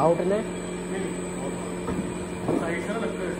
Out ने side से लगता है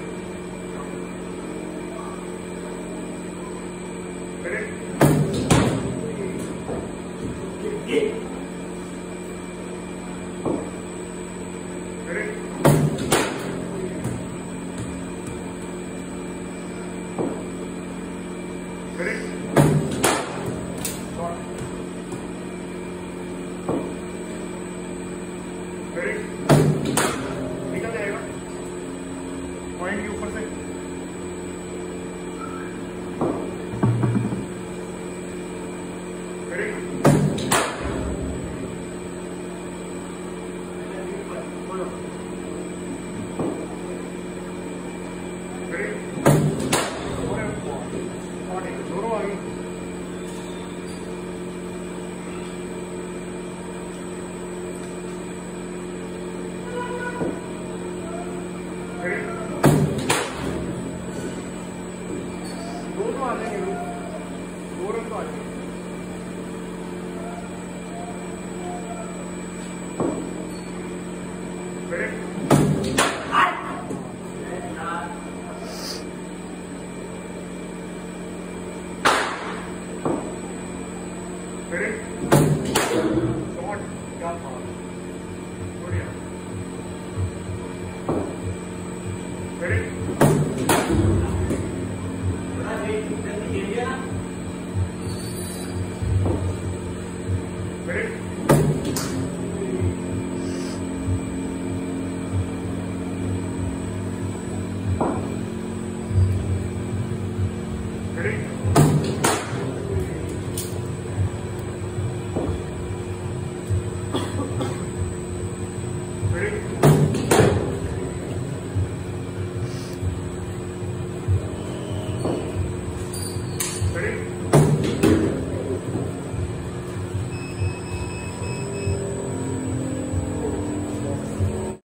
Ready?